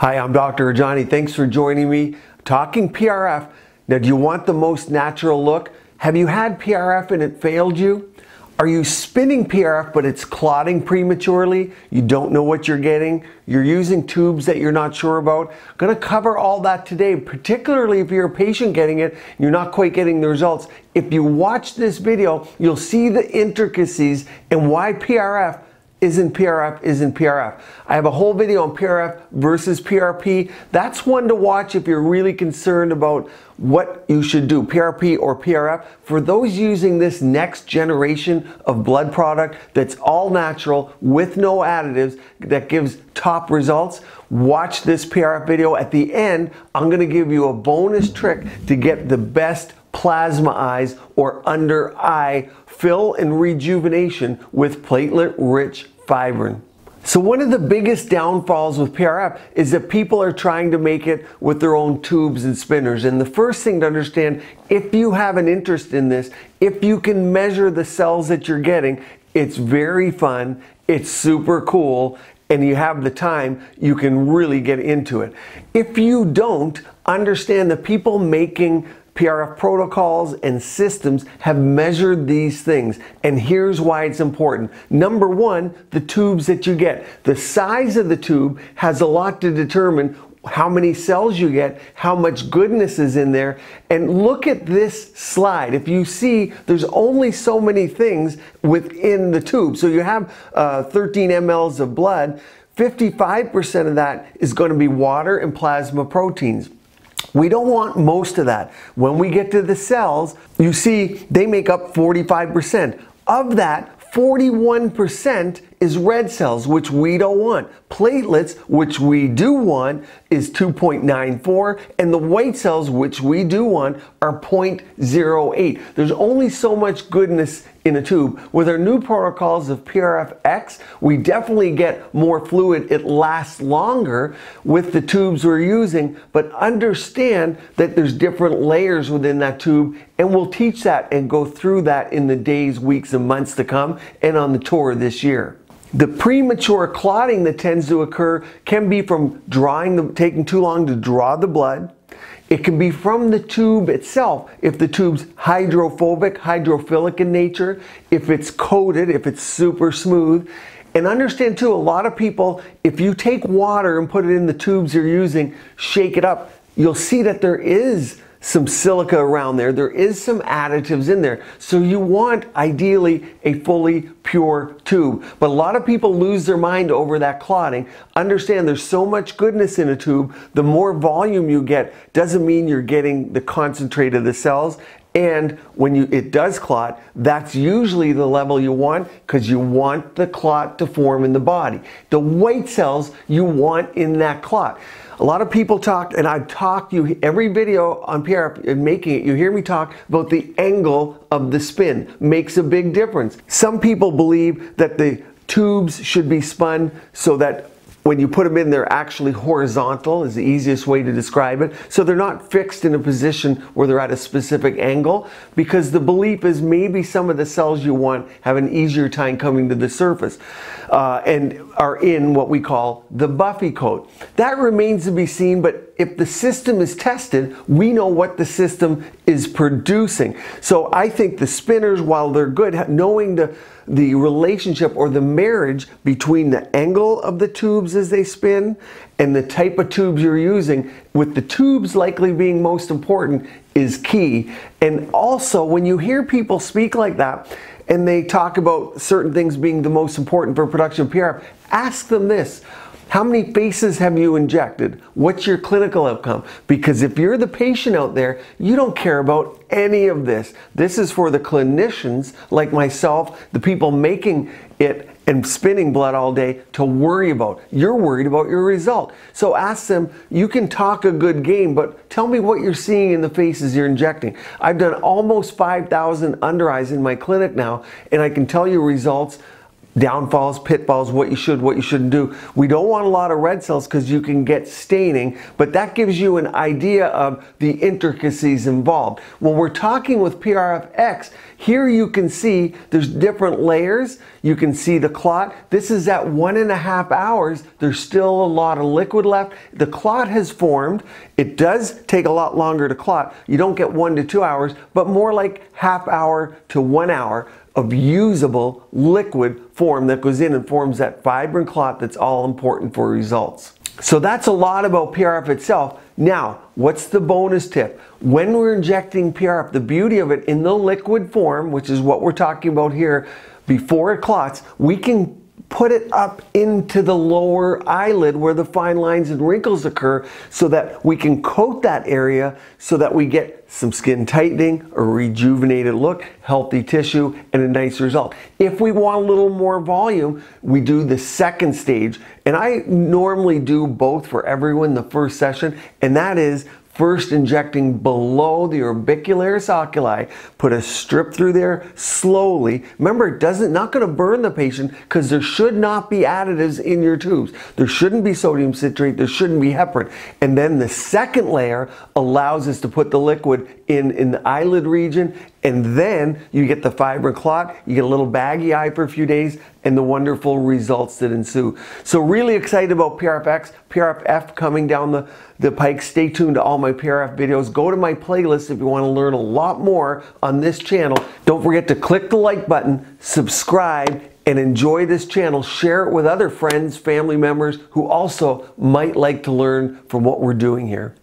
Hi, I'm Dr. Rajani. Thanks for joining me. Talking PRF. Now, do you want the most natural look? Have you had PRF and it failed you? Are you spinning PRF but it's clotting prematurely? You don't know what you're getting? You're using tubes that you're not sure about? I'm going to cover all that today, particularly if you're a patient getting it and you're not quite getting the results. If you watch this video, you'll see the intricacies and why PRF isn't PRF, isn't PRF. I have a whole video on PRF versus PRP. That's one to watch if you're really concerned about what you should do, PRP or PRF. For those using this next generation of blood product that's all natural with no additives that gives top results, watch this PRF video. At the end, I'm gonna give you a bonus trick to get the best plasma eyes or under eye fill and rejuvenation with platelet rich fibrin. So one of the biggest downfalls with PRF is that people are trying to make it with their own tubes and spinners. And the first thing to understand, if you have an interest in this, if you can measure the cells that you're getting, it's very fun, it's super cool, and you have the time, you can really get into it. If you don't, understand that people making PRF protocols and systems have measured these things, and here's why it's important. Number one, the tubes that you get. The size of the tube has a lot to determine how many cells you get, how much goodness is in there, and look at this slide. If you see, there's only so many things within the tube. So you have 13 mLs of blood, 55% of that is going to be water and plasma proteins. We don't want most of that. When we get to the cells, you see they make up 45%. Of that, 41% is red cells, which we don't want. Platelets, which we do want, is 2.94, and the white cells, which we do want, are 0.08. There's only so much goodness in a tube. With our new protocols of PRFX, we definitely get more fluid. It lasts longer with the tubes we're using, but understand that there's different layers within that tube, and we'll teach that and go through that in the days, weeks, and months to come, and on the tour this year. The premature clotting that tends to occur can be from taking too long to draw the blood. It can be from the tube itself, if the tube's hydrophobic, hydrophilic in nature, if it's coated, if it's super smooth. And understand too, a lot of people, if you take water and put it in the tubes you're using, shake it up, you'll see that there is some silica around there. There is some additives in there. So you want, ideally, a fully pure tube. But a lot of people lose their mind over that clotting. Understand there's so much goodness in a tube. The more volume you get doesn't mean you're getting the concentrate of the cells. And when it does clot, that's usually the level you want, because you want the clot to form in the body. The white cells you want in that clot. A lot of people talk, and I've talked you every video on PRF and making it, you hear me talk about the angle of the spin. Makes a big difference. Some people believe that the tubes should be spun so that when you put them in, they're actually horizontal, is the easiest way to describe it. So they're not fixed in a position where they're at a specific angle, because the belief is maybe some of the cells you want have an easier time coming to the surface and are in what we call the buffy coat. That remains to be seen, but if the system is tested, we know what the system is producing. So I think the spinners, while they're good, knowing the relationship or the marriage between the angle of the tubes as they spin and the type of tubes you're using, with the tubes likely being most important, is key. And also, when you hear people speak like that and they talk about certain things being the most important for production of PRF, ask them this. How many faces have you injected? What's your clinical outcome? Because if you're the patient out there, you don't care about any of this. This is for the clinicians like myself, the people making it and spinning blood all day, to worry about. You're worried about your result. So ask them, you can talk a good game, but tell me what you're seeing in the faces you're injecting. I've done almost 5,000 under eyes in my clinic now, and I can tell you results downfalls, pitfalls, what you should, what you shouldn't do. We don't want a lot of red cells because you can get staining, but that gives you an idea of the intricacies involved. When we're talking with PRFX, here you can see there's different layers. You can see the clot. This is at 1.5 hours. There's still a lot of liquid left. The clot has formed. It does take a lot longer to clot. You don't get 1 to 2 hours, but more like half hour to 1 hour of usable liquid form that goes in and forms that fibrin clot that's all important for results. So that's a lot about PRF itself. Now, what's the bonus tip? When we're injecting PRF, the beauty of it in the liquid form, which is what we're talking about here, before it clots, we can put it up into the lower eyelid where the fine lines and wrinkles occur so that we can coat that area so that we get some skin tightening, a rejuvenated look, healthy tissue, and a nice result. If we want a little more volume, we do the second stage. And I normally do both for everyone the first session, and that is first injecting below the orbicularis oculi, put a strip through there slowly. Remember, it doesn't, not going to burn the patient because there should not be additives in your tubes. There shouldn't be sodium citrate, there shouldn't be heparin. And then the second layer allows us to put the liquid in the eyelid region, and then you get the fibrin clot, you get a little baggy eye for a few days, and the wonderful results that ensue. So really excited about PRFX, PRFF coming down the pike. Stay tuned to all my PRF videos. Go to my playlist if you want to learn a lot more on this channel. Don't forget to click the like button, subscribe, and enjoy this channel. Share it with other friends, family members who also might like to learn from what we're doing here.